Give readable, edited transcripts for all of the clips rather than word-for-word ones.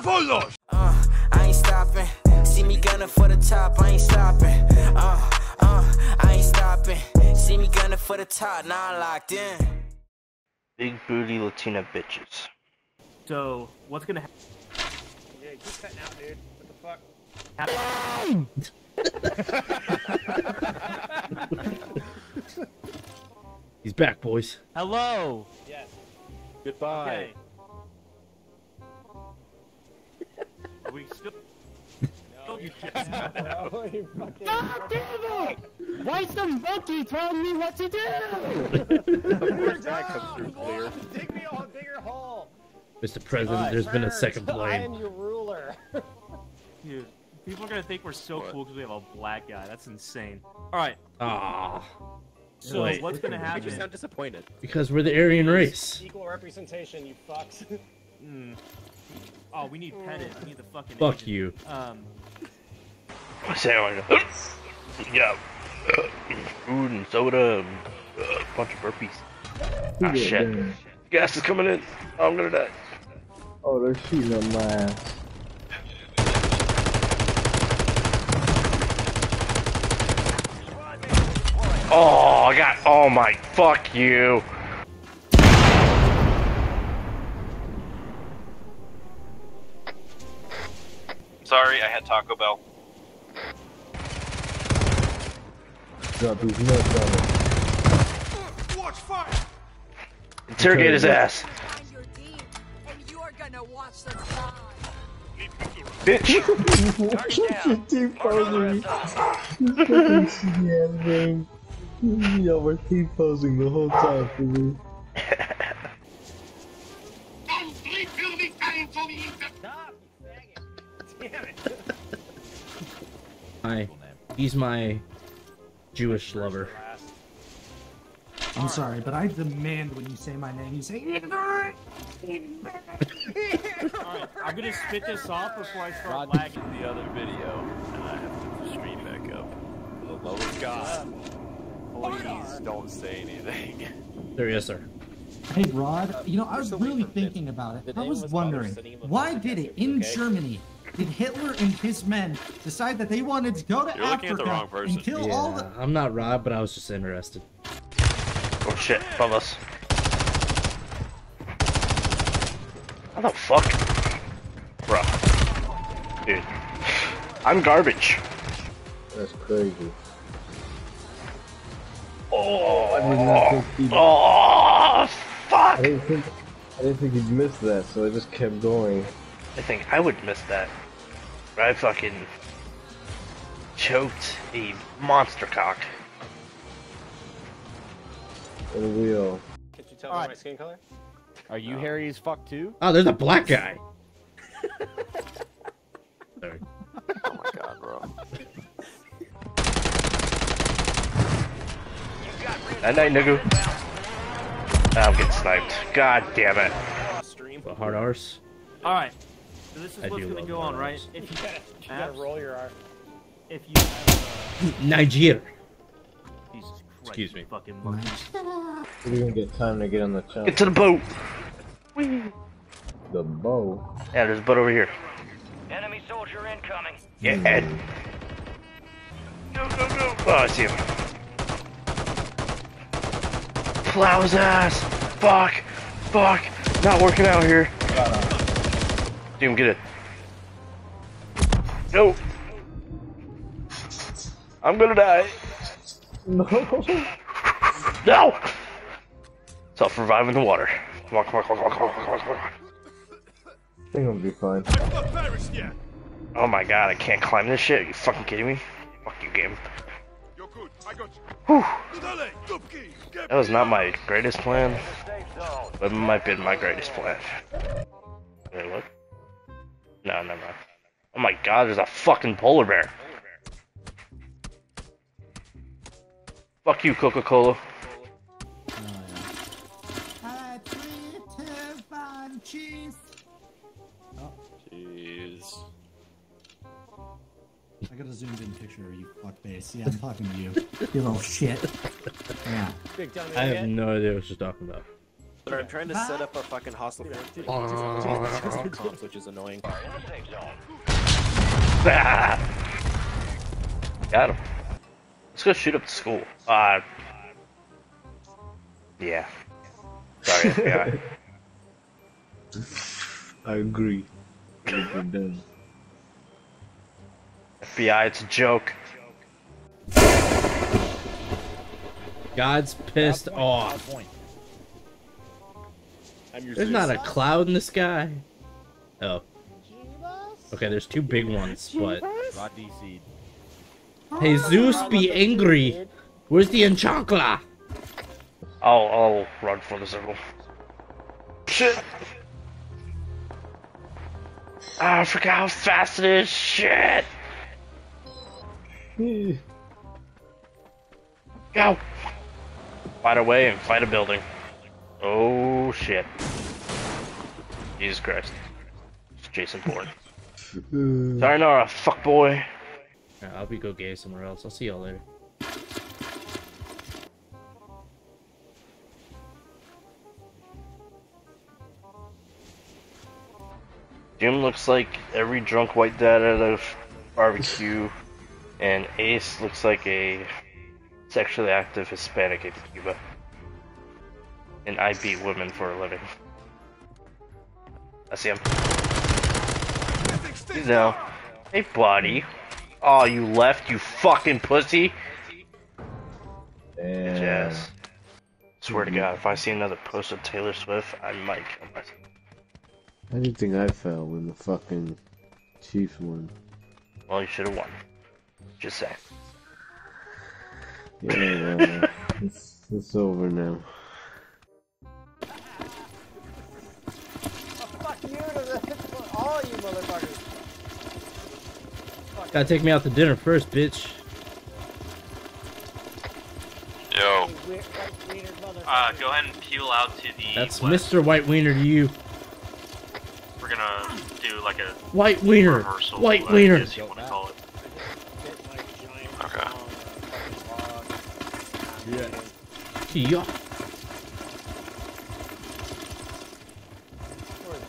Bollos! I ain't stopping. See me gunning for the top, I ain't stopping. I ain't stopping. See me gunning for the top, now I'm locked in. Big booty Latina bitches. So, what's gonna happen? Yeah, keep cutting out, dude. What the fuck? He's back, boys. Hello! Yes. Goodbye. Okay. Are we still? No, you just got out. God damn it! Why is the monkey telling me what to do? Of course that comes through clear. Dig me a bigger hole! Mr. President, there's been a second plane. I am your ruler. Dude, people are gonna think we're so cool because we have a black guy. That's insane. Alright. Aww. So what's gonna happen? You sound disappointed. Because we're the Aryan race. Equal representation, you fucks. Oh, we need Pettit. We need the fucking. Fuck agent. You. Yeah. Food and soda, and a bunch of burpees. Ah, shit. Damn. Gas is coming in. Oh, I'm gonna die. Oh, they're shooting on my ass. Oh, I got. Oh my. Fuck you. Sorry, I had Taco Bell. God, there's nuts on it. Watch fire! Interrogate his ass. Bitch! Yo, we're T-posing the whole time for me. He's my Jewish lover. I'm sorry, but I demand when you say my name, you say. Alright, I'm gonna spit this off before I start lagging the other video, and I have to put the stream back up. For the love of God. Please don't say anything. There, yes, sir. Hey, Rod, you know, I was really thinking about it. I was wondering, why did it, in Germany, did Hitler and his men decide that they wanted to go to Africa and kill all the... I'm not Rod, but I was just interested. Oh, shit, fellas. How the fuck? Bruh. Dude. I'm garbage. That's crazy. Oh, I did not think fuck! I didn't think you'd miss that, so I just kept going. I think I would miss that. I fucking choked a monster cock. What a wheel. Can you tell me my skin color? Are you hairy as fuck too? Oh, there's a black guy! Sorry. Oh my god, bro. Night night, nigga. Oh, I'm getting sniped. God damn it. The hard R's. Alright. So this is what's gonna go on, right? If you gotta roll your R. If you have, Nigeria. Jesus Christ. Excuse me. Fucking monkey. We didn't get time to get on the channel. Get to the boat! Whee. The boat? Yeah, there's a boat over here. Enemy soldier incoming. Yeah. Go, go, go. Oh, I see him. Plow his ass! Fuck! Fuck! Not working out here. Doom, get it. No! I'm gonna die. No! No! Self-reviving the water. Come on, come on, come on, come on, come on, come on. I think I'll be fine. Oh my god, I can't climb this shit. Are you fucking kidding me? Fuck you, game. Whew. That was not my greatest plan, but it might have been my greatest plan. Can I look? No, never mind. Oh my god, there's a fucking polar bear. Fuck you, Coca-Cola. Oh, jeez. I got a zoomed in picture of you, fuckface. Yeah, I'm talking to you. You little shit. Yeah. I have no idea what you're talking about. But I'm trying to set up a fucking hostile comps, which is annoying. Got him. Let's go shoot up the school. Yeah. Sorry, FBI. I agree. FBI, it's a joke. God's pissed off. There's not a cloud in the sky. Oh. Okay, there's two big ones, but... Hey, Zeus, be angry! Where's the enchancla? I'll run for the circle. Shit! I forgot how fast it is! Shit! Go! Fight away and fight a building. Oh shit. Jesus Christ. It's Jason Bourne. Sayonara, fuck boy. Right, I'll be go gay somewhere else. I'll see y'all later. Jim looks like every drunk white dad at a barbecue, and Ace looks like a sexually active Hispanic in Cuba. And I beat women for a living. I see him. You know. Hey, buddy. Oh, you left, you fucking pussy. Damn. Jazz. Swear to God, if I see another post of Taylor Swift, I might kill myself. I didn't think I fell when the fucking Chiefs won. Well, you should have won. Just saying. Yeah, it's over now. Gotta take me out to dinner first, bitch. Yo. Go ahead and peel out to the That's west. Mr. White Wiener to you. We're gonna do like a... White Wiener! White Wiener! You wanna call it. Okay. Yeah. Yeah.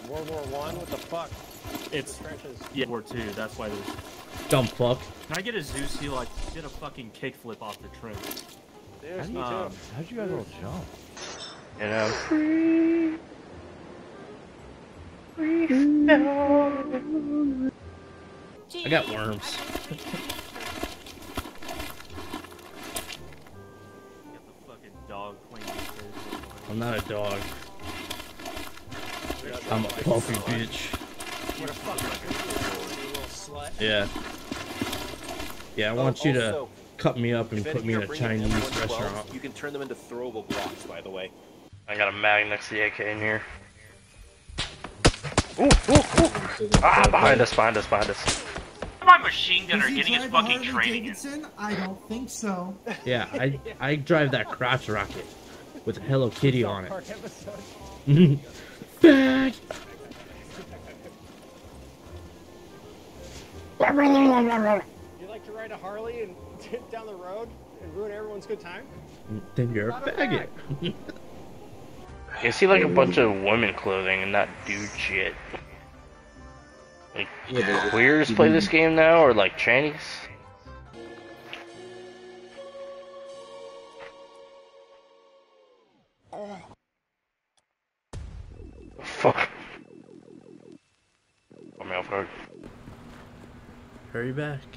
World War I? What the fuck? It's World War II, that's why there's... Dumb fuck. Can I get a Zeus heal? I did a fucking kickflip off the trim. There's how'd you guys all jump? You know. I got worms. Get the fucking dog playing. I'm not a dog. I'm a puppy bitch. What a fuck. Yeah. Yeah, I want you to also, cut me up and put me in a Chinese restaurant. You can turn them into throwable blocks, by the way. I got a mag next to the AK in here. Ooh, ooh, ooh! Ah, behind us, behind us, behind us. My machine gunner getting his fucking training in. I don't think so. Yeah, I drive that crotch rocket with Hello Kitty on it. Bag! You like to ride a Harley and down the road and ruin everyone's good time? Then you're a faggot. You see like a bunch of women clothing and not dude shit. Like queers play this game now or like trannies? Fuck. I'm out. Hurry back.